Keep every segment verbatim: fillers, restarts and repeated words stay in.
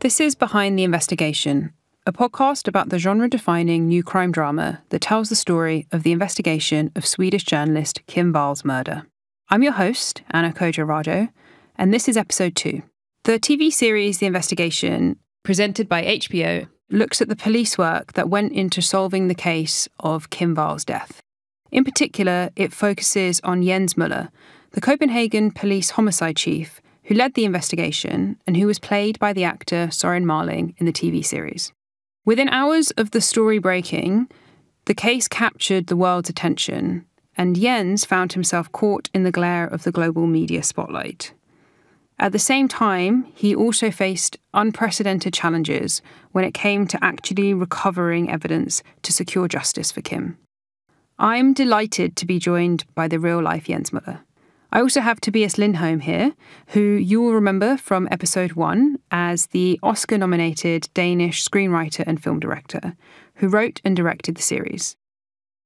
This is Behind the Investigation, a podcast about the genre-defining new crime drama that tells the story of the investigation of Swedish journalist Kim Wall's murder. I'm your host, Anna Kojarado, and this is episode two. The T V series The Investigation, presented by H B O, looks at the police work that went into solving the case of Kim Wall's death. In particular, it focuses on Jens Møller, the Copenhagen police homicide chief who led the investigation and who was played by the actor Søren Marling in the T V series. Within hours of the story breaking, the case captured the world's attention, and Jens found himself caught in the glare of the global media spotlight. At the same time, he also faced unprecedented challenges when it came to actually recovering evidence to secure justice for Kim. I'm delighted to be joined by the real-life Jens Møller. I also have Tobias Lindholm here, who you'll remember from episode one as the Oscar-nominated Danish screenwriter and film director, who wrote and directed the series.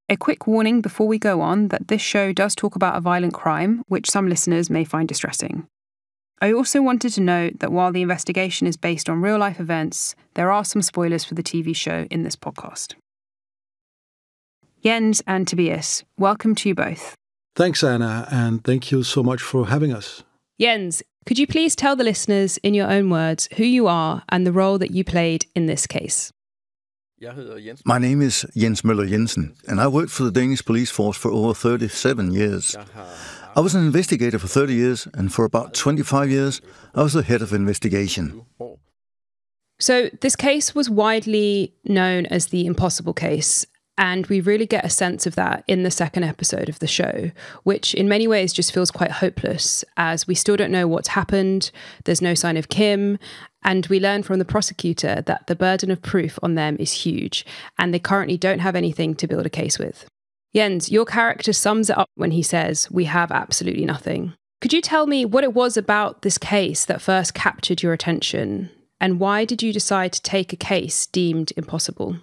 A quick warning before we go on that this show does talk about a violent crime, which some listeners may find distressing. I also wanted to note that while the investigation is based on real-life events, there are some spoilers for the T V show in this podcast. Jens and Tobias, welcome to you both. Thanks, Anna, and thank you so much for having us. Jens, could you please tell the listeners in your own words who you are and the role that you played in this case? My name is Jens Møller Jensen, and I worked for the Danish police force for over thirty-seven years. I was an investigator for thirty years, and for about twenty-five years, I was the head of investigation. So this case was widely known as the impossible case. And we really get a sense of that in the second episode of the show, which in many ways just feels quite hopeless, as we still don't know what's happened, there's no sign of Kim, and we learn from the prosecutor that the burden of proof on them is huge, and they currently don't have anything to build a case with. Jens, your character sums it up when he says, "We have absolutely nothing." Could you tell me what it was about this case that first captured your attention, and why did you decide to take a case deemed impossible?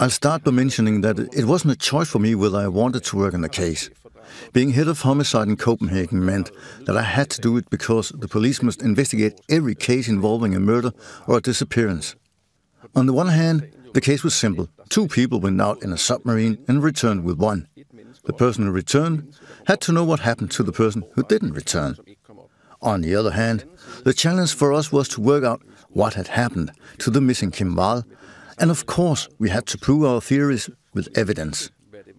I'll start by mentioning that it wasn't a choice for me whether I wanted to work on the case. Being head of homicide in Copenhagen meant that I had to do it because the police must investigate every case involving a murder or a disappearance. On the one hand, the case was simple. Two people went out in a submarine and returned with one. The person who returned had to know what happened to the person who didn't return. On the other hand, the challenge for us was to work out what had happened to the missing Kim Wall. And of course, we had to prove our theories with evidence.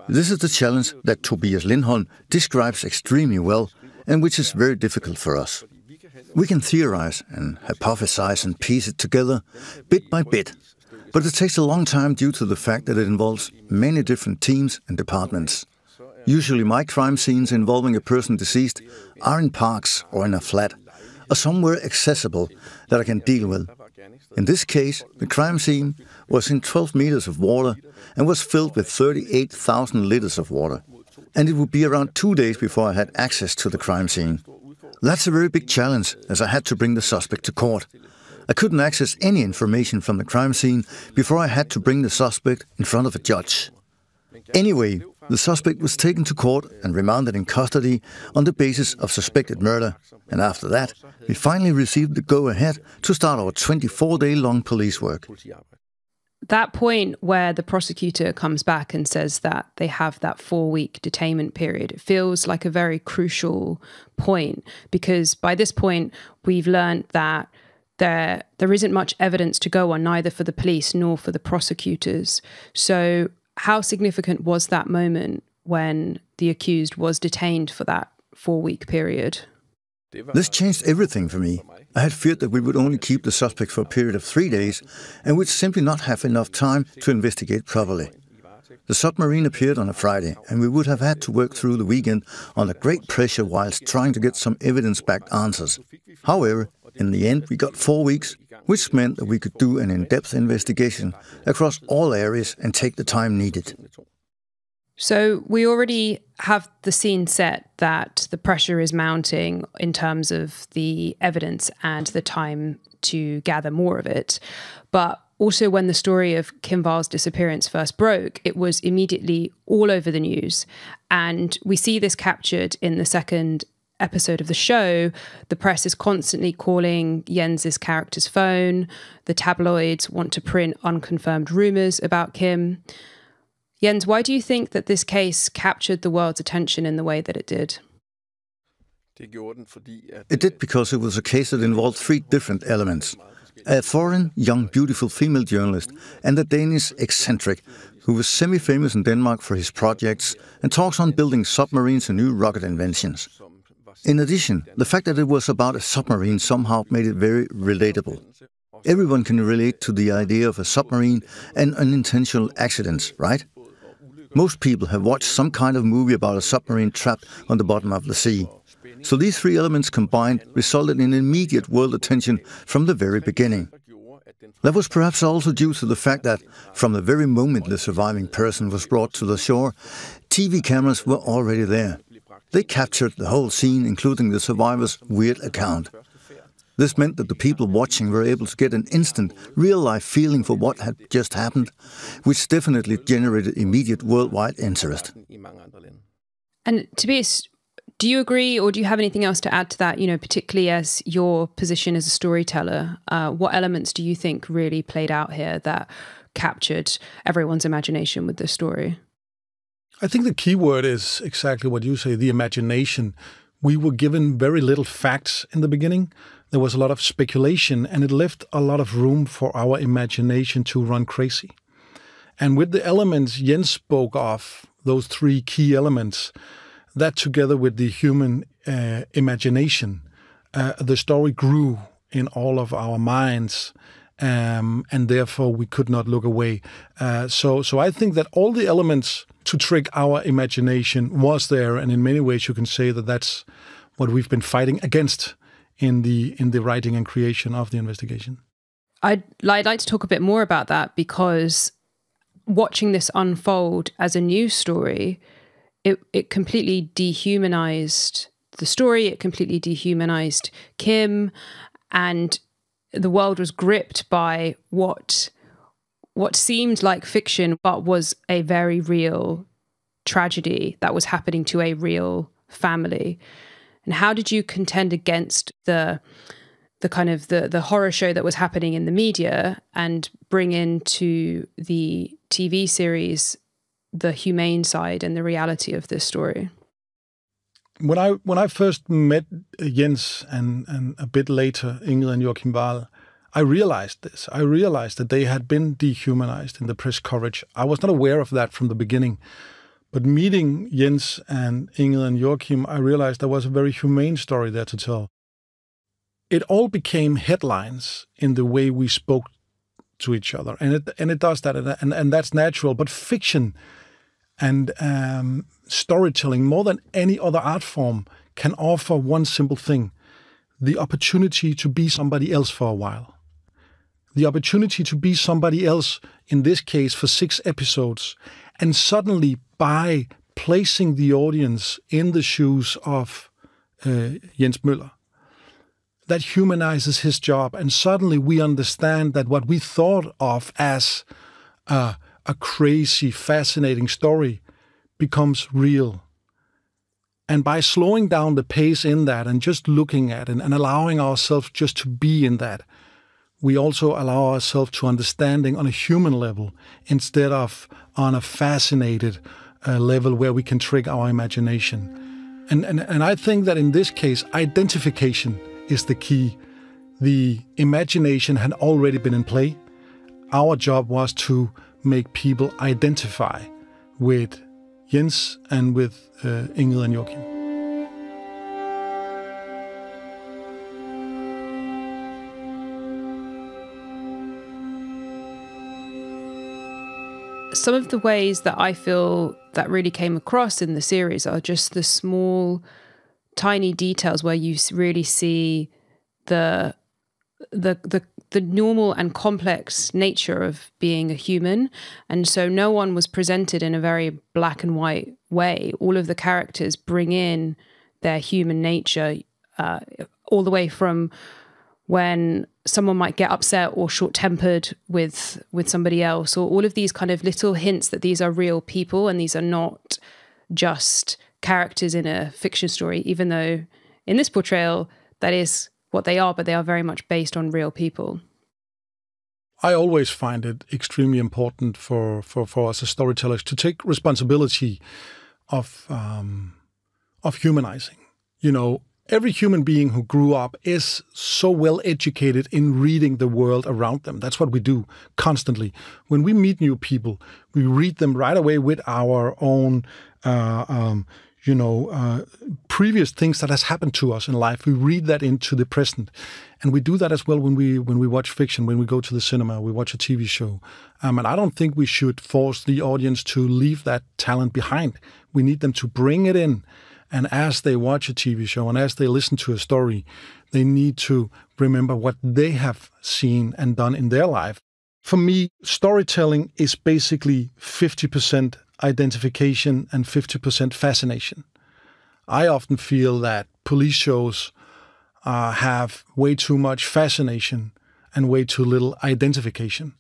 This is the challenge that Tobias Lindholm describes extremely well, and which is very difficult for us. We can theorize and hypothesize and piece it together, bit by bit, but it takes a long time due to the fact that it involves many different teams and departments. Usually my crime scenes involving a person deceased are in parks or in a flat, or somewhere accessible that I can deal with. In this case, the crime scene was in twelve meters of water and was filled with thirty-eight thousand liters of water. And it would be around two days before I had access to the crime scene. That's a very big challenge, as I had to bring the suspect to court. I couldn't access any information from the crime scene before I had to bring the suspect in front of a judge. Anyway, the suspect was taken to court and remanded in custody on the basis of suspected murder, and after that, we finally received the go-ahead to start our twenty-four day long police work. That point where the prosecutor comes back and says that they have that four-week detainment period, it feels like a very crucial point, because by this point, we've learned that there, there isn't much evidence to go on, neither for the police nor for the prosecutors. So how significant was that moment when the accused was detained for that four-week period? This changed everything for me. I had feared that we would only keep the suspect for a period of three days and would simply not have enough time to investigate properly. The submarine appeared on a Friday, and we would have had to work through the weekend under great pressure whilst trying to get some evidence-backed answers. However, in the end, we got four weeks, which meant that we could do an in-depth investigation across all areas and take the time needed. So we already have the scene set that the pressure is mounting in terms of the evidence and the time to gather more of it. But also when the story of Kim Wall's disappearance first broke, it was immediately all over the news. And we see this captured in the second episode of the show, the press is constantly calling Jens's character's phone. The tabloids want to print unconfirmed rumors about Kim. Jens, why do you think that this case captured the world's attention in the way that it did? It did because it was a case that involved three different elements. A foreign, young, beautiful female journalist and a Danish eccentric who was semi-famous in Denmark for his projects and talks on building submarines and new rocket inventions. In addition, the fact that it was about a submarine somehow made it very relatable. Everyone can relate to the idea of a submarine and unintentional accidents, right? Most people have watched some kind of movie about a submarine trapped on the bottom of the sea. So these three elements combined resulted in immediate world attention from the very beginning. That was perhaps also due to the fact that, from the very moment the surviving person was brought to the shore, T V cameras were already there. They captured the whole scene, including the survivor's weird account. This meant that the people watching were able to get an instant, real-life feeling for what had just happened, which definitely generated immediate worldwide interest. And to be Do you agree, or do you have anything else to add to that, you know, particularly as your position as a storyteller? Uh, what elements do you think really played out here that captured everyone's imagination with this story? I think the key word is exactly what you say, the imagination. We were given very little facts in the beginning. There was a lot of speculation, and it left a lot of room for our imagination to run crazy. And with the elements Jens spoke of, those three key elements, that together with the human uh, imagination, uh, the story grew in all of our minds, um, and therefore we could not look away. Uh, so, so I think that all the elements to trick our imagination was there, and in many ways you can say that that's what we've been fighting against in the in the writing and creation of the investigation. I'd, I'd like to talk a bit more about that, because watching this unfold as a news story, It, it completely dehumanized the story. It completely dehumanized Kim, and the world was gripped by what what seemed like fiction, but was a very real tragedy that was happening to a real family. And how did you contend against the the kind of the the horror show that was happening in the media and bring into the T V series the humane side and the reality of this story? When I when I first met Jens and, and a bit later Ingrid and Joachim Wall, I realized this. I realized that they had been dehumanized in the press coverage. I was not aware of that from the beginning. But meeting Jens and Ingrid and Joachim, I realized there was a very humane story there to tell. It all became headlines in the way we spoke to each other. And it, and it does that, and, and that's natural. But fiction and um, storytelling, more than any other art form, can offer one simple thing: the opportunity to be somebody else for a while. The opportunity to be somebody else, in this case for six episodes, and suddenly by placing the audience in the shoes of uh, Jens Møller, that humanizes his job, and suddenly we understand that what we thought of as uh, a crazy, fascinating story becomes real. And by slowing down the pace in that and just looking at it and allowing ourselves just to be in that, we also allow ourselves to understanding on a human level instead of on a fascinated uh, level where we can trick our imagination. And, and, and I think that in this case, identification is the key. The imagination had already been in play. Our job was to make people identify with Jens and with uh, Ingrid and Joachim. Some of the ways that I feel that really came across in the series are just the small, tiny details where you really see the, the the the normal and complex nature of being a human. And so no one was presented in a very black and white way. All of the characters bring in their human nature, uh, all the way from when someone might get upset or short-tempered with with somebody else, or all of these kind of little hints that these are real people and these are not just characters in a fiction story, even though In this portrayal, that is what they are, but they are very much based on real people. I always find it extremely important for, for, for us as storytellers to take responsibility of, um, of humanizing. You know, every human being who grew up is so well educated in reading the world around them. That's what we do constantly. When we meet new people, we read them right away with our own uh, um, you know, uh, previous things that has happened to us in life. We read that into the present. And we do that as well when we when we watch fiction, when we go to the cinema, we watch a T V show. Um, and I don't think we should force the audience to leave that talent behind. We need them to bring it in. And as they watch a T V show and as they listen to a story, they need to remember what they have seen and done in their life. For me, storytelling is basically fifty percent identification and fifty percent fascination. I often feel that police shows uh, have way too much fascination and way too little identification.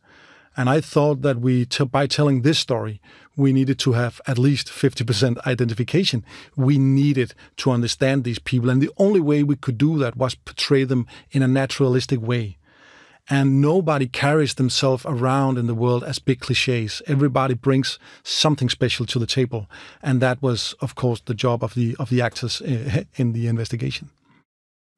And I thought that we, by telling this story, we needed to have at least fifty percent identification. We needed to understand these people. And the only way we could do that was portray them in a naturalistic way. And nobody carries themselves around in the world as big cliches. Everybody brings something special to the table. And that was, of course, the job of the, of the actors in the investigation.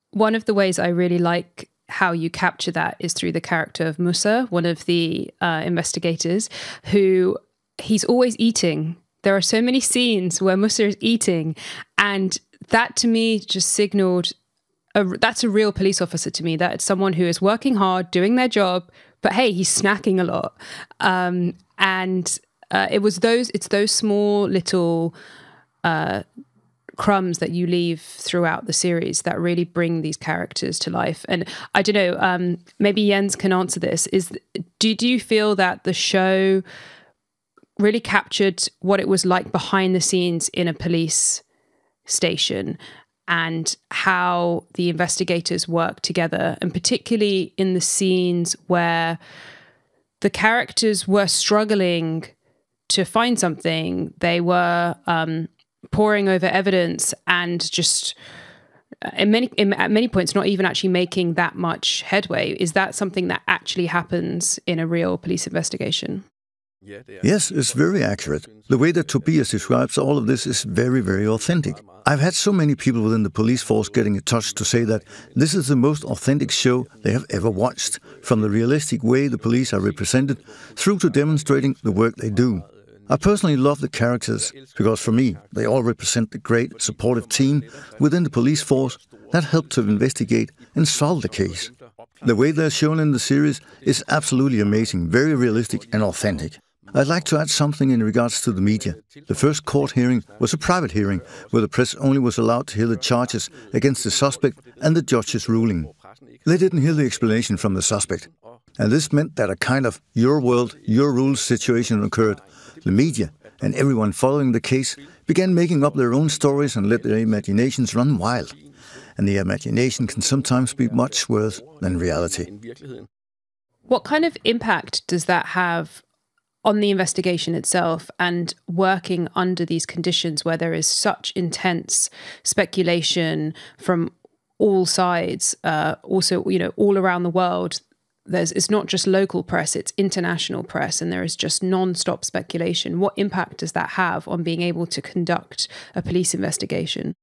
One of the ways I really like how you capture that is through the character of Musa, one of the uh, investigators, who he's always eating. There are so many scenes where Musa is eating. And that to me just signaled A, that's a real police officer to me. That's someone who is working hard, doing their job, but hey, he's snacking a lot. Um, and uh, it was those, it's those small little uh, crumbs that you leave throughout the series that really bring these characters to life. And I don't know, um, maybe Jens can answer this. Is do, do you feel that the show really captured what it was like behind the scenes in a police station, and how the investigators work together, and particularly in the scenes where the characters were struggling to find something? They were um, poring over evidence and just, in many, in, at many points, not even actually making that much headway. Is that something that actually happens in a real police investigation? Yes, it's very accurate. The way that Tobias describes all of this is very, very authentic. I've had so many people within the police force getting in touch to say that this is the most authentic show they have ever watched, from the realistic way the police are represented through to demonstrating the work they do. I personally love the characters, because for me, they all represent the great supportive team within the police force that helped to investigate and solve the case. The way they're shown in the series is absolutely amazing, very realistic and authentic. I'd like to add something in regards to the media. The first court hearing was a private hearing, where the press only was allowed to hear the charges against the suspect and the judge's ruling. They didn't hear the explanation from the suspect. And this meant that a kind of your world, your rules situation occurred. The media and everyone following the case began making up their own stories and let their imaginations run wild. And the imagination can sometimes be much worse than reality. What kind of impact does that have on the investigation itself, and working under these conditions where there is such intense speculation from all sides, uh, also, you know, all around the world? There's, it's not just local press, it's international press, and there is just non-stop speculation. What impact does that have on being able to conduct a police investigation?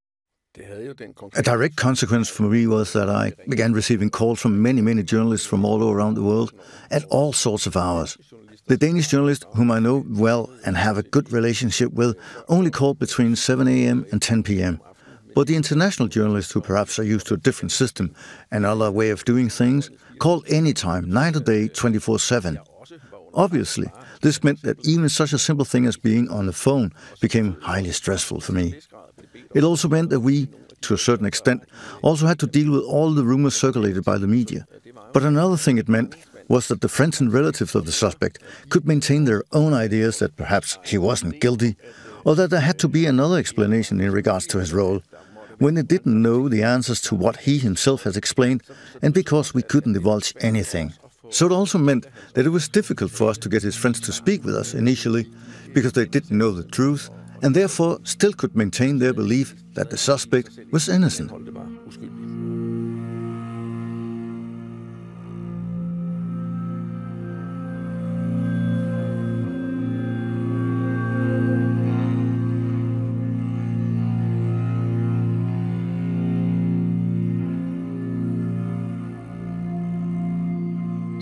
A direct consequence for me was that I began receiving calls from many, many journalists from all around the world at all sorts of hours. The Danish journalist, whom I know well and have a good relationship with, only called between seven A M and ten P M But the international journalists, who perhaps are used to a different system and another way of doing things, call any time, night or day, twenty-four seven. Obviously, this meant that even such a simple thing as being on the phone became highly stressful for me. It also meant that we, to a certain extent, also had to deal with all the rumors circulated by the media. But another thing it meant was that the friends and relatives of the suspect could maintain their own ideas that perhaps he wasn't guilty, or that there had to be another explanation in regards to his role, when they didn't know the answers to what he himself has explained, and because we couldn't divulge anything. So it also meant that it was difficult for us to get his friends to speak with us initially, because they didn't know the truth and therefore still could maintain their belief that the suspect was innocent.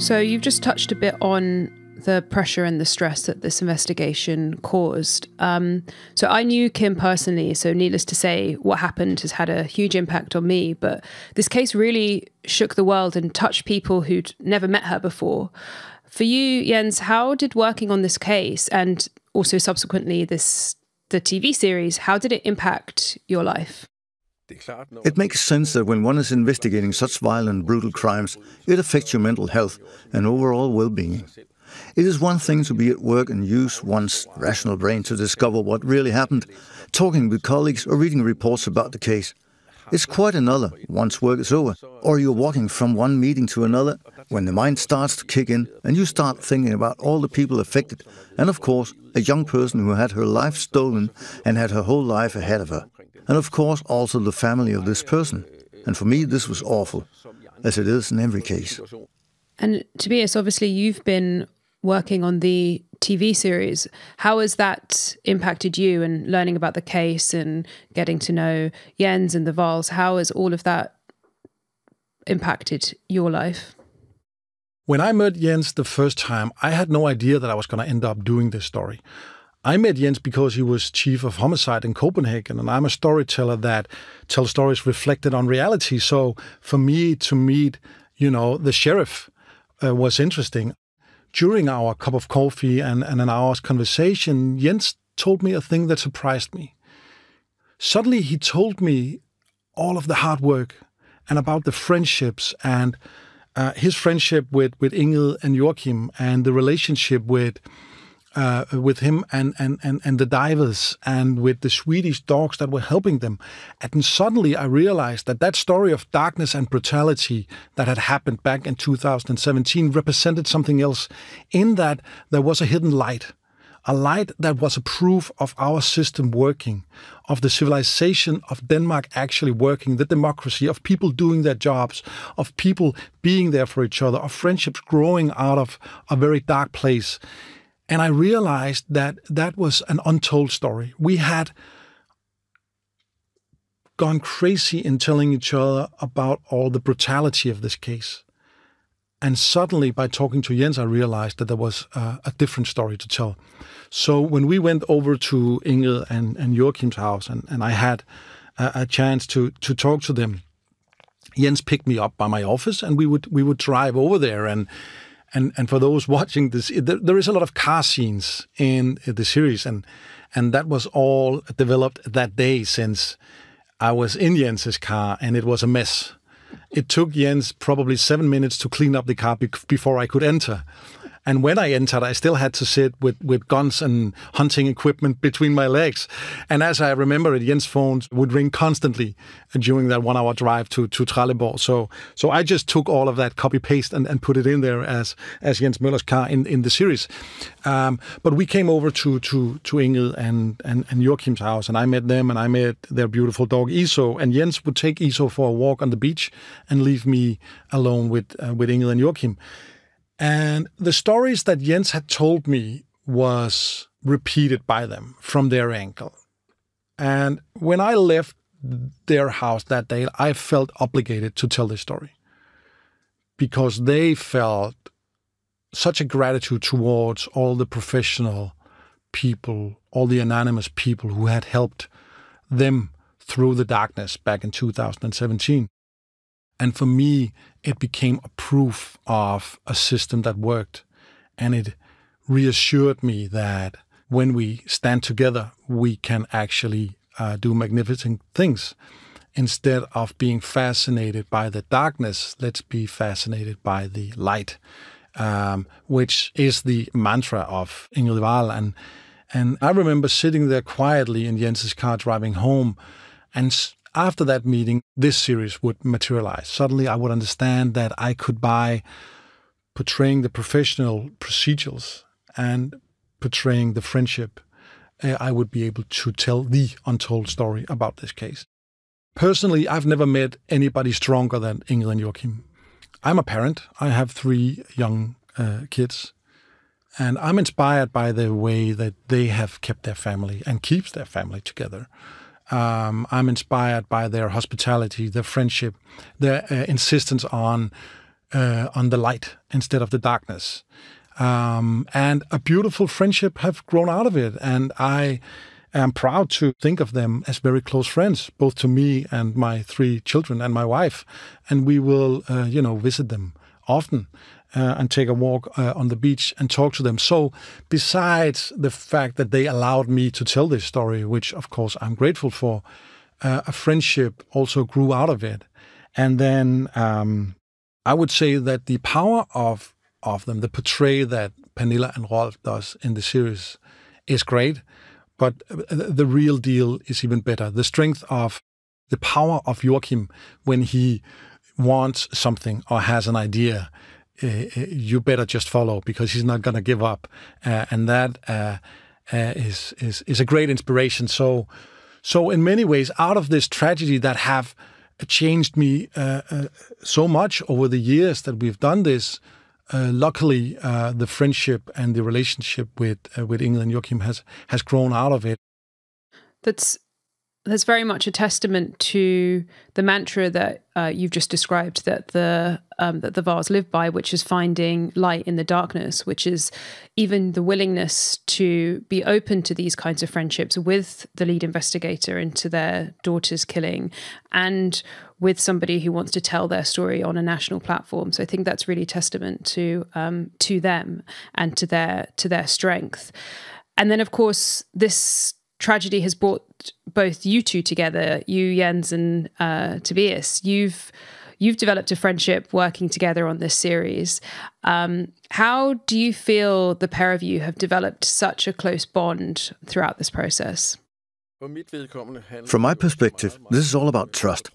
So you've just touched a bit on the pressure and the stress that this investigation caused. Um, so I knew Kim personally, so needless to say, what happened has had a huge impact on me. But this case really shook the world and touched people who'd never met her before. For you, Jens, how did working on this case and also subsequently this the T V series, how did it impact your life? It makes sense that when one is investigating such violent, brutal crimes, it affects your mental health and overall well-being. It is one thing to be at work and use one's rational brain to discover what really happened, talking with colleagues or reading reports about the case. It's quite another once work is over, or you're walking from one meeting to another, when the mind starts to kick in and you start thinking about all the people affected and, of course, a young person who had her life stolen and had her whole life ahead of her. And of course also the family of this person. And for me this was awful, as it is in every case. And Tobias, obviously you've been working on the T V series. How has that impacted you and learning about the case and getting to know Jens and the Walls? How has all of that impacted your life? When I met Jens the first time, I had no idea that I was going to end up doing this story. I met Jens because he was chief of homicide in Copenhagen, and I'm a storyteller that tells stories reflected on reality. So for me to meet, you know, the sheriff uh, was interesting. During our cup of coffee and, and an hour's conversation, Jens told me a thing that surprised me. Suddenly he told me all of the hard work and about the friendships and uh, his friendship with, with Ingrid and Joachim and the relationship with Uh, with him and, and, and, and the divers and with the Swedish dogs that were helping them. And then suddenly I realized that that story of darkness and brutality that had happened back in two thousand seventeen represented something else, in that there was a hidden light, a light that was a proof of our system working, of the civilization of Denmark actually working, the democracy, of people doing their jobs, of people being there for each other, of friendships growing out of a very dark place. And I realized that that was an untold story. We had gone crazy in telling each other about all the brutality of this case. And suddenly, by talking to Jens, I realized that there was uh, a different story to tell. So when we went over to Ingrid and, and Joachim's house, and, and I had a, a chance to, to talk to them, Jens picked me up by my office, and we would, we would drive over there. And And, and for those watching this, there, there is a lot of car scenes in the series, and and that was all developed that day, since I was in Jens's car and it was a mess. It took Jens probably seven minutes to clean up the car be before I could enter. And when I entered, I still had to sit with, with guns and hunting equipment between my legs. And as I remember it, Jens' phone would ring constantly during that one-hour drive to, to Tralleborg. So so I just took all of that, copy-paste, and, and put it in there as, as Jens Møller's car in, in the series. Um, but we came over to, to, to Ingrid and, and, and Joachim's house, and I met them, and I met their beautiful dog, Iso. And Jens would take Iso for a walk on the beach and leave me alone with, uh, with Ingrid and Joachim. And the stories that Jens had told me was repeated by them from their angle. And when I left their house that day, I felt obligated to tell this story, because they felt such a gratitude towards all the professional people, all the anonymous people who had helped them through the darkness back in two thousand seventeen. And for me, it became a proof of a system that worked. And it reassured me that when we stand together, we can actually uh, do magnificent things. Instead of being fascinated by the darkness, let's be fascinated by the light, um, which is the mantra of Ingrid Wall. And, and I remember sitting there quietly in Jens's car driving home, and after that meeting, this series would materialize. Suddenly, I would understand that I could, by portraying the professional procedures and portraying the friendship uh, I would be able to tell the untold story about this case. Personally, I've never met anybody stronger than Ingrid and Joachim. I'm a parent. I have three young uh, kids, and I'm inspired by the way that they have kept their family and keeps their family together. Um, I'm inspired by their hospitality, their friendship, their uh, insistence on uh, on the light instead of the darkness. Um, and a beautiful friendship have grown out of it. And I am proud to think of them as very close friends, both to me and my three children and my wife. And we will, uh, you know, visit them often uh, and take a walk uh, on the beach and talk to them. So besides the fact that they allowed me to tell this story, which of course I'm grateful for, uh, a friendship also grew out of it. And then um, I would say that the power of of them. The portrayal that Pernille and Rolf does in the series is great, but the real deal is even better. The strength of the power of Joachim when he wants something or has an idea, uh, you better just follow because he's not going to give up. Uh, and that uh, uh, is, is, is a great inspiration. So, so in many ways, out of this tragedy that have changed me uh, uh, so much over the years that we've done this, Uh, luckily, uh, the friendship and the relationship with uh, with Ingrid and Joachim has has grown out of it. That's that's very much a testament to the mantra that uh, you've just described that the um, that the Wahls live by, which is finding light in the darkness, which is even the willingness to be open to these kinds of friendships with the lead investigator into their daughter's killing, and with somebody who wants to tell their story on a national platform. So I think that's really testament to um, to them and to their to their strength. And then, of course, this tragedy has brought both you two together, you, Jens, and uh, Tobias. You've you've developed a friendship working together on this series. Um, how do you feel the pair of you have developed such a close bond throughout this process? From my perspective, this is all about trust.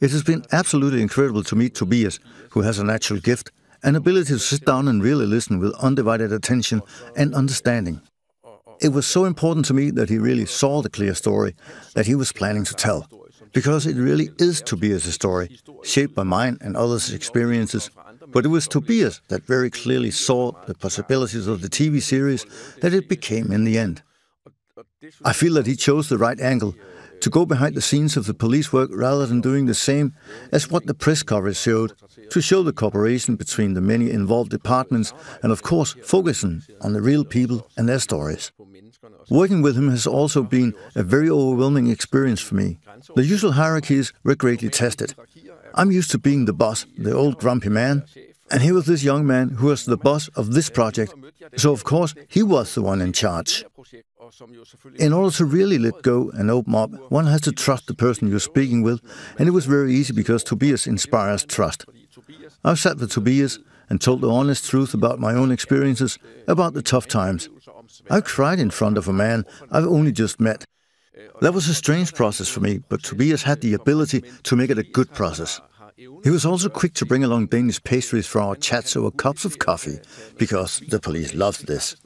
It has been absolutely incredible to meet Tobias, who has a natural gift, an ability to sit down and really listen with undivided attention and understanding. It was so important to me that he really saw the clear story that he was planning to tell, because it really is Tobias' story, shaped by mine and others' experiences. But it was Tobias that very clearly saw the possibilities of the T V series that it became in the end. I feel that he chose the right angle, to go behind the scenes of the police work rather than doing the same as what the press coverage showed, to show the cooperation between the many involved departments and, of course, focusing on the real people and their stories. Working with him has also been a very overwhelming experience for me. The usual hierarchies were greatly tested. I'm used to being the boss, the old grumpy man, and here was this young man who was the boss of this project, so of course he was the one in charge. In order to really let go and open up, one has to trust the person you're speaking with, and it was very easy because Tobias inspires trust. I've sat with Tobias and told the honest truth about my own experiences, about the tough times. I've cried in front of a man I've only just met. That was a strange process for me, but Tobias had the ability to make it a good process. He was also quick to bring along Danish pastries for our chats over cups of coffee, because the police loved this.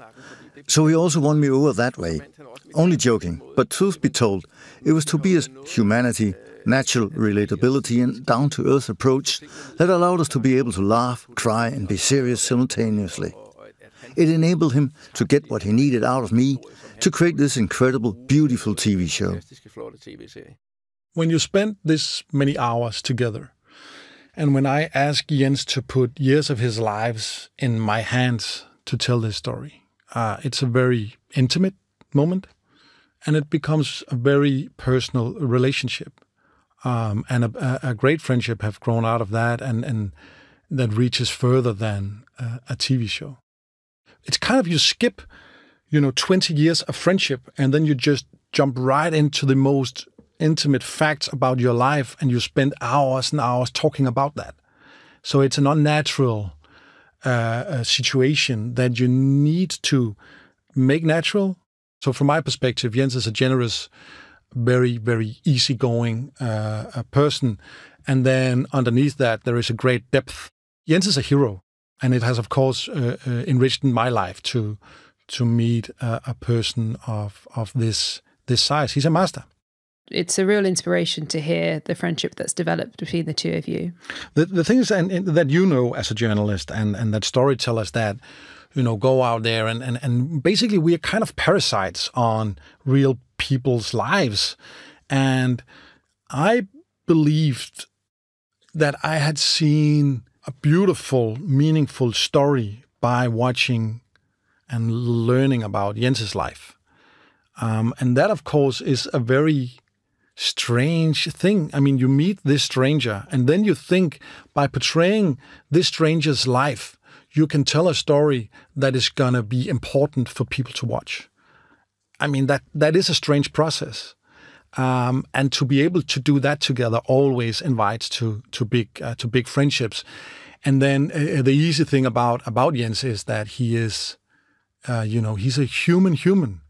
So he also won me over that way. Only joking, but truth be told, it was Tobias' humanity, natural relatability and down-to-earth approach that allowed us to be able to laugh, cry and be serious simultaneously. It enabled him to get what he needed out of me to create this incredible, beautiful T V show. When you spend this many hours together, and when I asked Jens to put years of his lives in my hands to tell this story, uh, it's a very intimate moment, and it becomes a very personal relationship. Um, and a, a great friendship have grown out of that, and, and that reaches further than uh, a T V show. It's kind of you skip, you know, twenty years of friendship, and then you just jump right into the most intimate facts about your life, and you spend hours and hours talking about that. So it's an unnatural uh, situation that you need to make natural. So from my perspective, Jens is a generous, very, very easygoing uh, person. And then underneath that, there is a great depth. Jens is a hero, and it has, of course, uh, uh, enriched my life to to meet a, a person of of this this size. He's a master. It's a real inspiration to hear the friendship that's developed between the two of you. The the thing is, and, and that you know as a journalist and and that storytellers that you know go out there and and and basically we are kind of parasites on real people's lives, and I believed that I had seen a beautiful, meaningful story by watching and learning about Jens's life. Um, and that, of course, is a very strange thing. I mean, you meet this stranger, and then you think by portraying this stranger's life, you can tell a story that is going to be important for people to watch. I mean, that that is a strange process. Um, and to be able to do that together always invites to to big uh, to big friendships. And then uh, the easy thing about about Jens is that he is, uh, you know, he's a human human.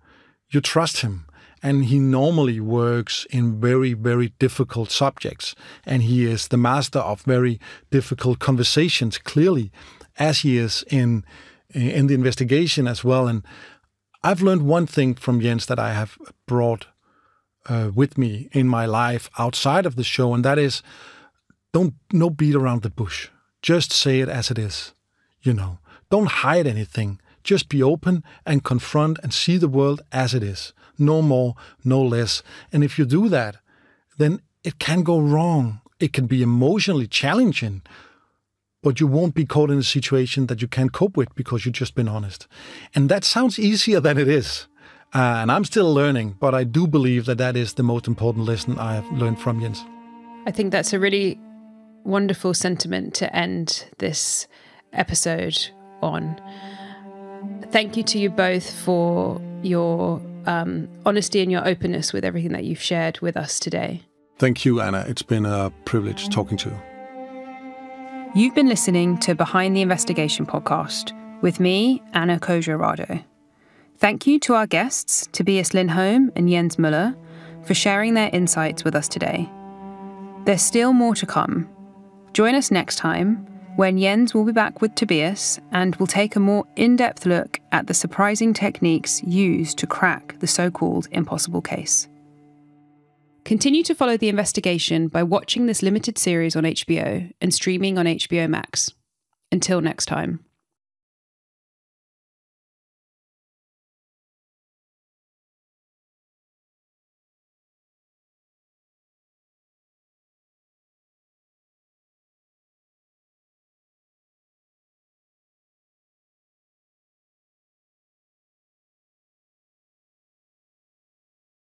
You trust him, and he normally works in very very difficult subjects, and he is the master of very difficult conversations. Clearly, as he is in in the investigation as well. And I've learned one thing from Jens that I have brought Uh, with me in my life outside of the show, and that is, don't no beat around the bush. Just say it as it is. You know, don't hide anything. Just be open and confront and see the world as it is. No more, no less. And if you do that, then it can go wrong. It can be emotionally challenging, but you won't be caught in a situation that you can't cope with because you've just been honest. And that sounds easier than it is. Uh, and I'm still learning, but I do believe that that is the most important lesson I've learned from Jens. I think that's a really wonderful sentiment to end this episode on. Thank you to you both for your um, honesty and your openness with everything that you've shared with us today. Thank you, Anna. It's been a privilege talking to you. You've been listening to Behind the Investigation podcast with me, Anna Kojarado. Thank you to our guests, Tobias Lindholm and Jens Møller, for sharing their insights with us today. There's still more to come. Join us next time, when Jens will be back with Tobias and will take a more in-depth look at the surprising techniques used to crack the so-called impossible case. Continue to follow The Investigation by watching this limited series on H B O and streaming on H B O Max. Until next time.